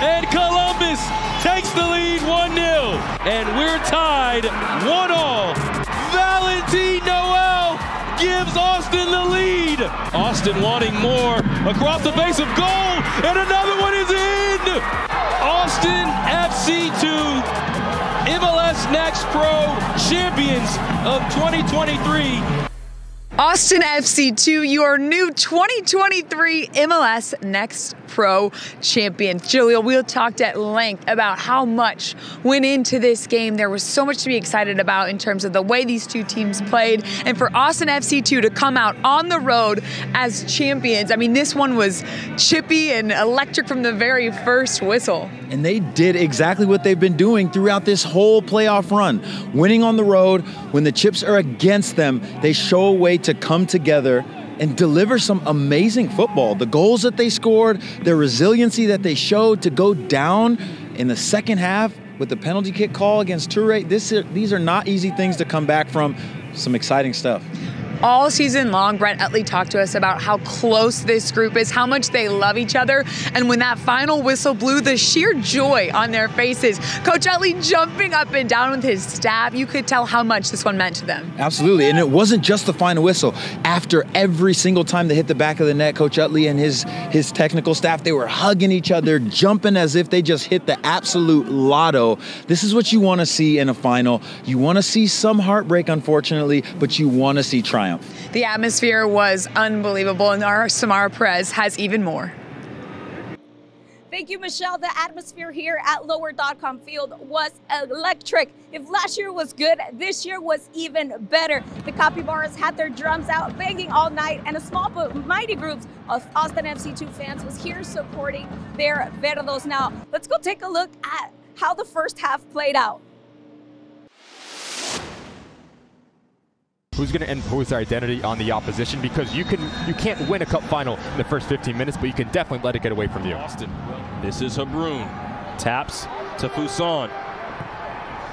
and Columbus takes the lead 1-0. And we're tied 1-all. Valentin Noel gives Austin the lead. Austin wanting more across the base of goal, and another one is in. Austin FC II. MLS NEXT Pro Champions of 2023. Austin FC II, your new 2023 MLS NEXT Pro Champion. Jalil, we talked at length about how much went into this game. There was so much to be excited about in terms of the way these two teams played. And for Austin FC II to come out on the road as champions, I mean, this one was chippy and electric from the very first whistle. And they did exactly what they've been doing throughout this whole playoff run. Winning on the road, when the chips are against them, they show a way to come together and deliver some amazing football. The goals that they scored, their resiliency that they showed to go down in the second half with the penalty kick call against Toure, these are not easy things to come back from. Some exciting stuff. All season long, Brett Uttley talked to us about how close this group is, how much they love each other, and when that final whistle blew, the sheer joy on their faces. Coach Uttley jumping up and down with his staff, you could tell how much this one meant to them. Absolutely, and it wasn't just the final whistle. After every single time they hit the back of the net, Coach Uttley and his technical staff, they were hugging each other, jumping as if they just hit the absolute lotto. This is what you want to see in a final. You want to see some heartbreak, unfortunately, but you want to see triumph. The atmosphere was unbelievable, and our Samara Perez has even more. Thank you, Michelle. The atmosphere here at Lower.com Field was electric. If last year was good, this year was even better. The Capybaras had their drums out, banging all night, and a small but mighty group of Austin FC II fans was here supporting their Verdos. Now, let's go take a look at how the first half played out. Who's going to impose their identity on the opposition, because you can't win a cup final in the first 15 minutes, but you can definitely let it get away from you. Austin, this is Habrun, taps to Fuson,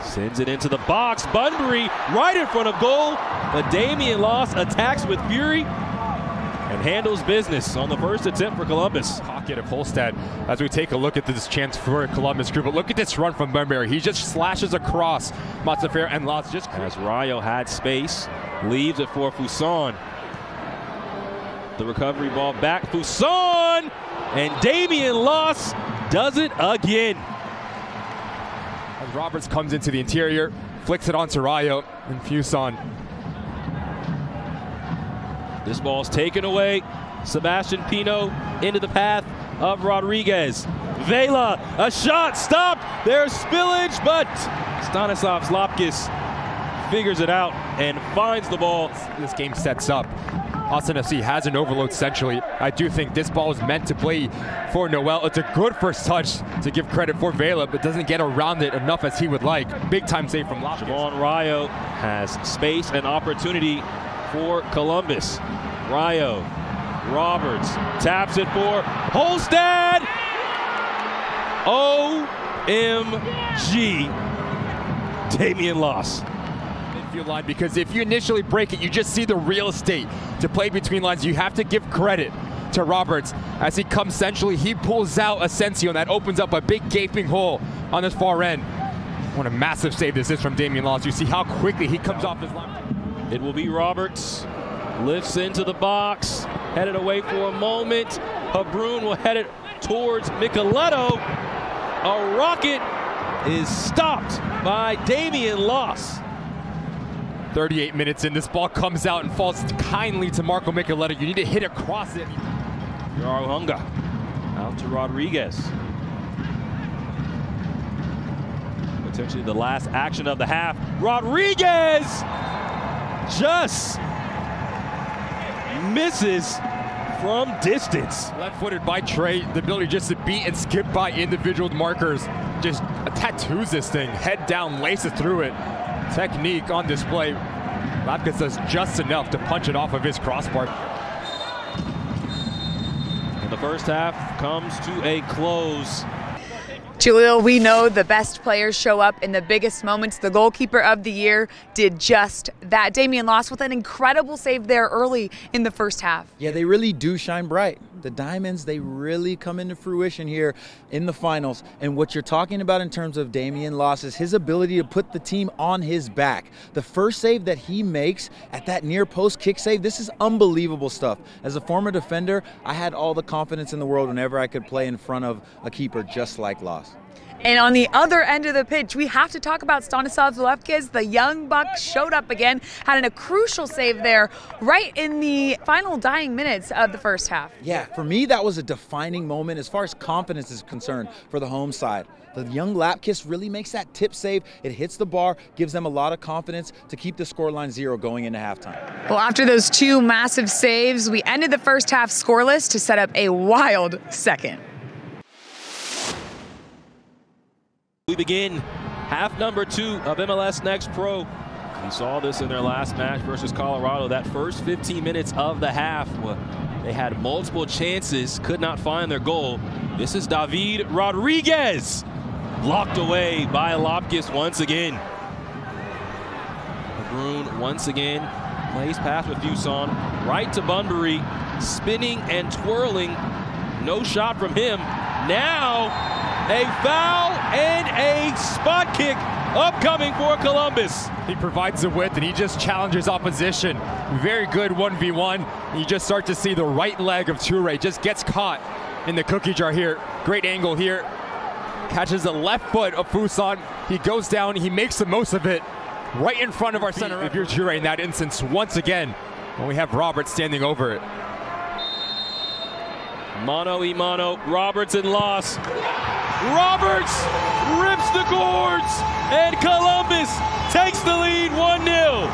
sends it into the box, Bunbury right in front of goal, but Damian Loss attacks with fury and handles business on the first attempt for Columbus. Pocket of Holstad as we take a look at this chance for Columbus Crew, but look at this run from Bunbury. He just slashes across Matzafer and Loss just as Rayo had space. Leaves it for Fuson. The recovery ball back. Fuson! And Damian Loss does it again. As Roberts comes into the interior, flicks it on to Rayo and Fuson. This ball's taken away. Sebastian Pino into the path of Rodriguez. Vela, a shot stopped. There's spillage, but Stanislav Lapkes figures it out and finds the ball. This game sets up. Austin FC has an overload centrally. I do think this ball is meant to play for Noel. It's a good first touch to give credit for Vela, but doesn't get around it enough as he would like. Big time save from Lapkes. Javon Rayo has space and opportunity for Columbus. Rayo, Roberts, taps it for Holstad! OMG, Damian Loss. Line, because if you initially break it, you just see the real estate to play between lines. You have to give credit to Roberts as he comes centrally. He pulls out Asensio, and that opens up a big gaping hole on this far end. What a massive save this is from Damian Loss. You see how quickly he comes off his line. It will be Roberts, lifts into the box, headed away for a moment. Habrun will head it towards Micheletto. A rocket is stopped by Damian Loss. 38 minutes in, this ball comes out and falls kindly to Marco Micheletto. You need to hit across it. Yarhunga out to Rodriguez. Potentially the last action of the half. Rodriguez just misses from distance. Left-footed by Trey, the ability just to beat and skip by individual markers. Just tattoos this thing, head down, laces through it. Technique on display. Lapkes does just enough to punch it off of his crossbar. And the first half comes to a close. Jalil, we know the best players show up in the biggest moments. The goalkeeper of the year did just that. Damian Loss with an incredible save there early in the first half. Yeah, they really do shine bright. The diamonds, they really come into fruition here in the finals. And what you're talking about in terms of Damian Loss is his ability to put the team on his back. The first save that he makes at that near post kick save, this is unbelievable stuff. As a former defender, I had all the confidence in the world whenever I could play in front of a keeper just like Loss. And on the other end of the pitch, we have to talk about Stanislav Lapkes. The young buck showed up again, had a crucial save there right in the final dying minutes of the first half. Yeah, for me, that was a defining moment as far as confidence is concerned for the home side. The young Lapkes really makes that tip save. It hits the bar, gives them a lot of confidence to keep the scoreline zero going into halftime. Well, after those two massive saves, we ended the first half scoreless to set up a wild second. We begin half number two of MLS Next Pro. We saw this in their last match versus Colorado. That first 15 minutes of the half, they had multiple chances, could not find their goal. This is David Rodriguez, blocked away by Lapkes once again. Brune once again plays past with Fuson, right to Bunbury, spinning and twirling. No shot from him. Now a foul and a spot kick upcoming for Columbus. He provides the width and he just challenges opposition. Very good 1v1. You just start to see the right leg of Toure just gets caught in the cookie jar here. Great angle here. Catches the left foot of Fuson. He goes down. He makes the most of it right in front of our center. If you're Toure in that instance, once again, when we have Roberts standing over it. Mano y mano, Roberts and Loss. Roberts rips the cords, and Columbus takes the lead 1-0.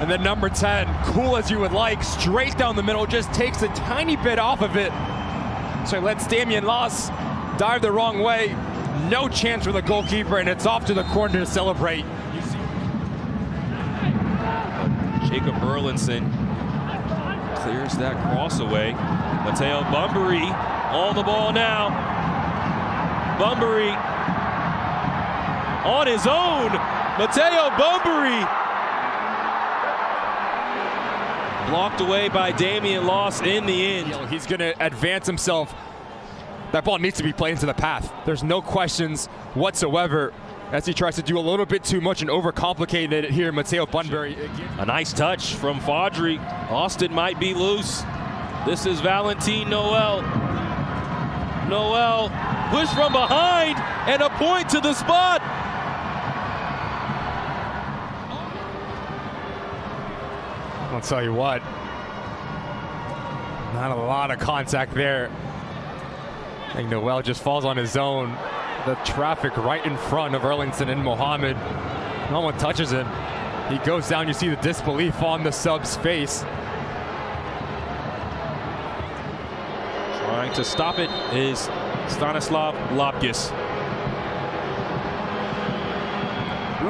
And then number 10, cool as you would like, straight down the middle, just takes a tiny bit off of it. So he lets Damian Loss dive the wrong way. No chance for the goalkeeper, and it's off to the corner to celebrate. You see. Jacob Burleson clears that cross away. Mateo Bunbury on the ball now. Bunbury on his own. Mateo Bunbury blocked away by Damian Loss in the end. He's going to advance himself. That ball needs to be played into the path. There's no questions whatsoever as he tries to do a little bit too much and overcomplicated it here, Mateo Bunbury. A nice touch from Fodry. Austin might be loose. This is Valentin Noel. Noel push from behind and a point to the spot. I'll tell you what, not a lot of contact there. I think Noel just falls on his own. The traffic right in front of Erlingson and Mohammed. No one touches him. He goes down. You see the disbelief on the sub's face. Trying to stop it is Stanislav Lapkes.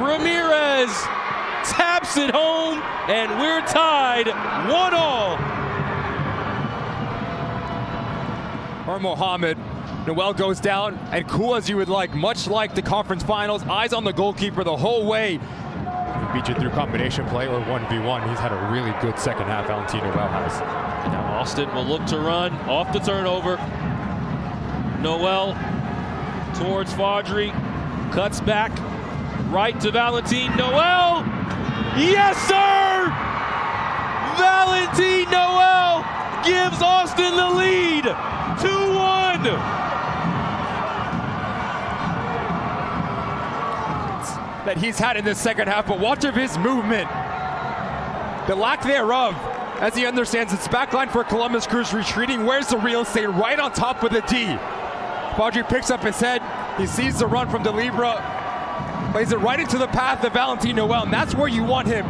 Ramirez taps it home, and we're tied 1-1. Or Mohammed. Noel goes down, and cool as you would like, much like the conference finals, eyes on the goalkeeper the whole way. He beat you through combination play or 1v1. He's had a really good second half, Valentin Noel has. Now Austin will look to run off the turnover. Noel towards Fodry, cuts back, right to Valentin Noel. Yes, sir! Valentin Noel gives Austin the lead, 2-1. That he's had in this second half, but watch of his movement, the lack thereof, as he understands it's backline for Columbus Crew retreating. Where's the real estate? Right on top with a D. Fodry picks up his head. He sees the run from DeLibra, plays it right into the path of Valentin Noel, and that's where you want him,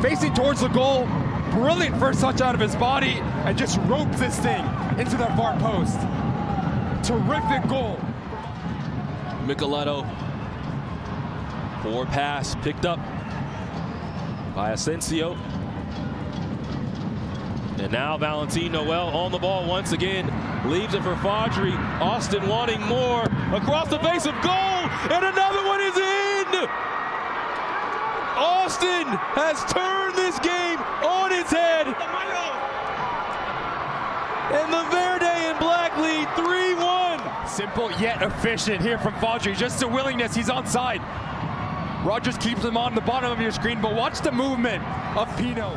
facing towards the goal. Brilliant first touch out of his body, and just ropes this thing into the far post. Terrific goal. Micheletto. Poor pass picked up by Asensio. And now Valentin Noel on the ball once again. leaves it for Fodry. Austin wanting more, across the face of goal, and another one is in! Austin has turned this game on its head, and the Verde and Black lead 3-1. Simple yet efficient here from Fodry, just the willingness, he's onside. Rogers keeps him on the bottom of your screen, but watch the movement of Pino.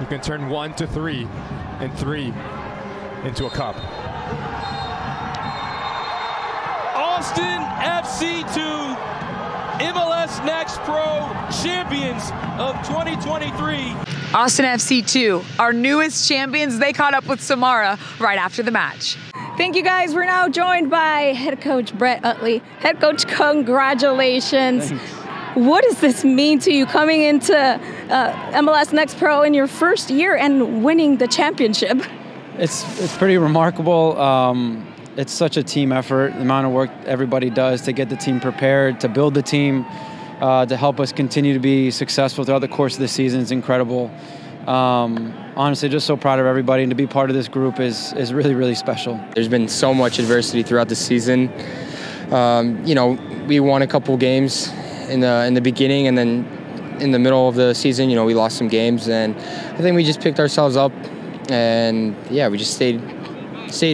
You can turn 1 to 3 and 3 into a cup. Austin FC II, MLS Next Pro champions of 2023. Austin FC II, our newest champions. They caught up with Samara right after the match. Thank you guys. We're now joined by head coach Brett Uttley. Head coach, congratulations. Thanks. What does this mean to you coming into MLS Next Pro in your first year and winning the championship? It's pretty remarkable. It's such a team effort, the amount of work everybody does to get the team prepared, to build the team, to help us continue to be successful throughout the course of the season is incredible. Honestly, just so proud of everybody, and to be part of this group is really, really special. There's been so much adversity throughout the season. You know, we won a couple games in the beginning, and then in the middle of the season, you know, we lost some games, and I think we just picked ourselves up, and yeah, we just stayed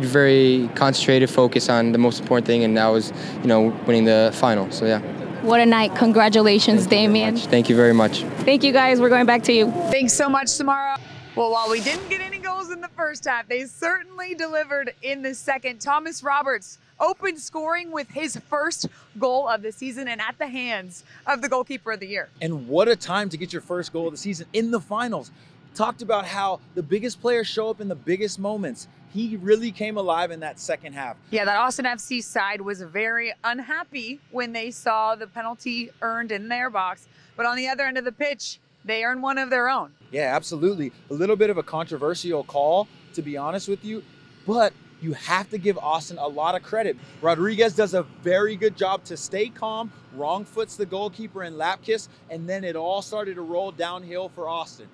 very concentrated, focused on the most important thing, and that was, you know, winning the final. So yeah. What a night. Congratulations, Damian. Thank you very much. Thank you guys. We're going back to you. Thanks so much, Samara. Well, while we didn't get any goals in the first half, they certainly delivered in the second. Thomas Roberts opened scoring with his first goal of the season, and at the hands of the goalkeeper of the year. And what a time to get your first goal of the season in the finals. Talked about how the biggest players show up in the biggest moments. He really came alive in that second half. Yeah, that Austin FC side was very unhappy when they saw the penalty earned in their box. But on the other end of the pitch, they earned one of their own. Yeah, absolutely. A little bit of a controversial call, to be honest with you, but you have to give Austin a lot of credit. Rodriguez does a very good job to stay calm, wrong foots the goalkeeper in Lapkes, and then it all started to roll downhill for Austin.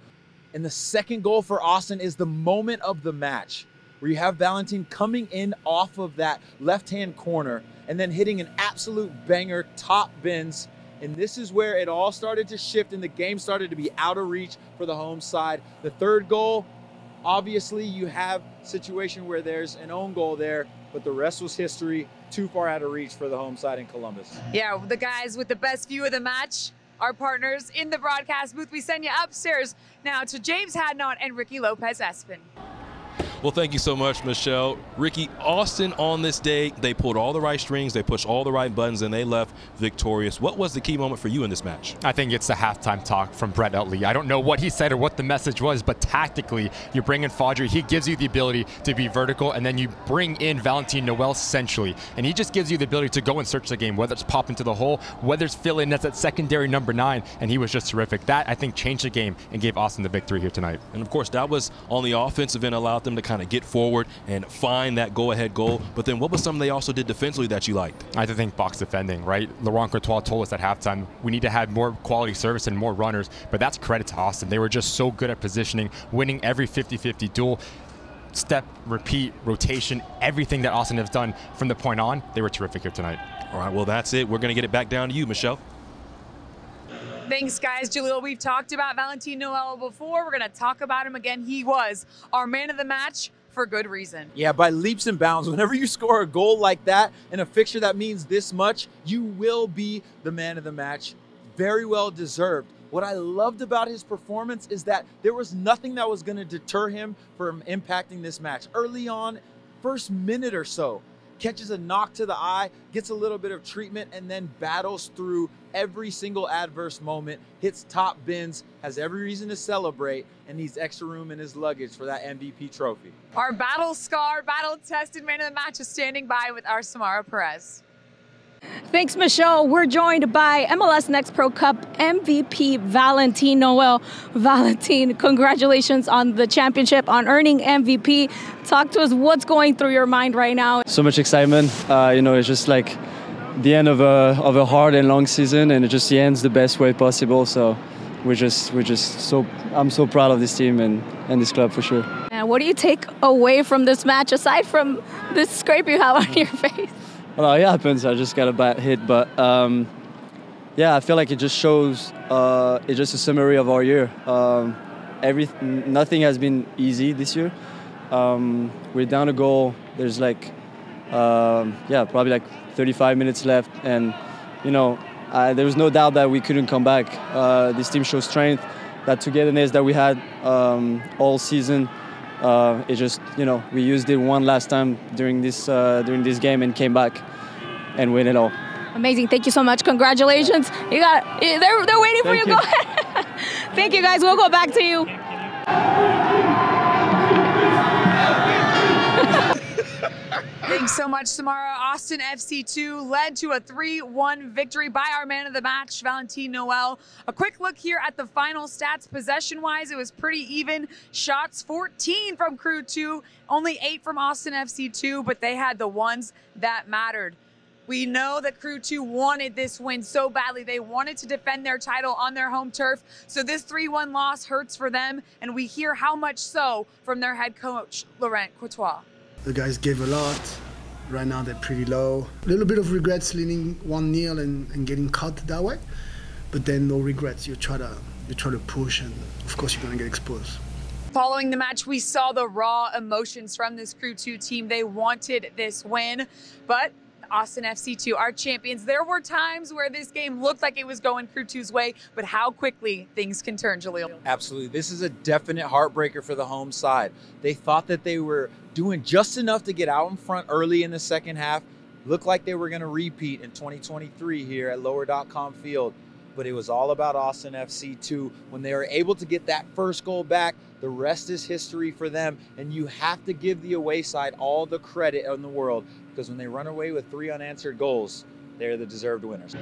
And the second goal for Austin is the moment of the match, where you have Valentin coming in off of that left-hand corner and then hitting an absolute banger, top bins. And this is where it all started to shift and the game started to be out of reach for the home side. The third goal, obviously you have a situation where there's an own goal there, but the rest was history, too far out of reach for the home side in Columbus. Yeah, the guys with the best view of the match, our partners in the broadcast booth. We send you upstairs now to James Hadnot and Ricky Lopez-Espin. Well, thank you so much, Michelle. Ricky, Austin on this day, they pulled all the right strings, they pushed all the right buttons, and they left victorious. What was the key moment for you in this match? I think it's the halftime talk from Brett Uttley. I don't know what he said or what the message was, but tactically, you bring in Fodry, he gives you the ability to be vertical, and then you bring in Valentin Noel centrally, and he just gives you the ability to go and search the game, whether it's pop into the hole, whether it's fill in as that secondary number 9, and he was just terrific. That, I think, changed the game and gave Austin the victory here tonight. And of course, that was on the offensive end, allowed them to kind of get forward and find that go-ahead goal. But then what was something they also did defensively that you liked? I think box defending, right? Laurent Courtois told us at halftime, we need to have more quality service and more runners, but that's credit to Austin. They were just so good at positioning, winning every 50-50 duel, step, repeat, rotation, everything that Austin has done from the point on, they were terrific here tonight. All right, well, that's it. We're going to get it back down to you, Michelle. Thanks, guys. Jalil, we've talked about Valentin Noel before. We're going to talk about him again. He was our man of the match for good reason. Yeah, by leaps and bounds. Whenever you score a goal like that in a fixture that means this much, you will be the man of the match. Very well deserved. What I loved about his performance is that there was nothing that was going to deter him from impacting this match. Early on, first minute or so, catches a knock to the eye, gets a little bit of treatment, and then battles through every single adverse moment, hits top bins, has every reason to celebrate, and needs extra room in his luggage for that MVP trophy. Our battle-scarred, battle-tested man of the match is standing by with our Samara Perez. Thanks, Michelle. We're joined by MLS Next Pro Cup MVP Valentin Noel. Valentin, congratulations on the championship, on earning MVP. Talk to us, what's going through your mind right now? So much excitement. You know, it's just like the end of a hard and long season, and it just ends the best way possible. So I'm so proud of this team and this club for sure. And what do you take away from this match, aside from this scrape you have on your face? Well, it happens. I just got a bad hit. But, yeah, I feel like it just shows, it's just a summary of our year. Nothing has been easy this year. We're down a goal. There's like, yeah, probably like 35 minutes left. And, you know, there was no doubt that we couldn't come back. This team shows strength. That togetherness that we had all season, it just, you know, we used it one last time during this game and came back and win it all. Amazing. Thank you so much. Congratulations. You got it. They're waiting for you. Go ahead. Thank you, guys. We'll go back to you. Thanks so much, Samara. Austin FC II led to a 3-1 victory by our man of the match, Valentin Noel. A quick look here at the final stats. Possession-wise, it was pretty even. Shots 14 from Crew 2, only 8 from Austin FC II, but they had the ones that mattered. We know that Crew 2 wanted this win so badly. They wanted to defend their title on their home turf. So this 3-1 loss hurts for them, and we hear how much so from their head coach, Laurent Courtois. The guys gave a lot. Right now they're pretty low. A little bit of regrets leading 1-0 and getting caught that way, but then no regrets. You try to push, and of course you're gonna get exposed. Following the match, we saw the raw emotions from this Crew 2 team. They wanted this win, but Austin FC II, our champions. There were times where this game looked like it was going Crew 2's way, but how quickly things can turn, Jalil. Absolutely. This is a definite heartbreaker for the home side. They thought that they were doing just enough to get out in front early in the second half. Looked like they were going to repeat in 2023 here at Lower.com Field. But it was all about Austin FC II. When they were able to get that first goal back, the rest is history for them. And you have to give the away side all the credit in the world, because when they run away with 3 unanswered goals, they're the deserved winners.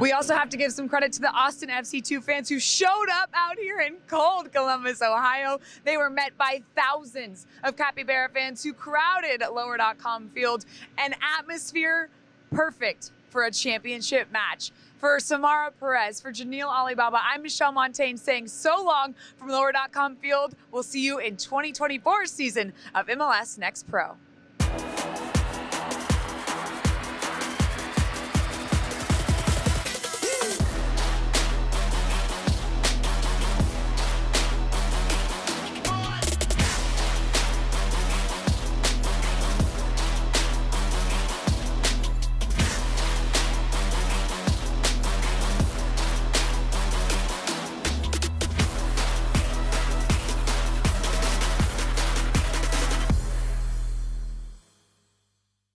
We also have to give some credit to the Austin FC II fans who showed up out here in cold Columbus, Ohio. They were met by thousands of Capybara fans who crowded Lower.com Field. An atmosphere perfect for a championship match. For Samara Perez, for Jalil Anibaba, I'm Michelle Montaine saying so long from Lower.com Field. We'll see you in 2024's season of MLS Next Pro.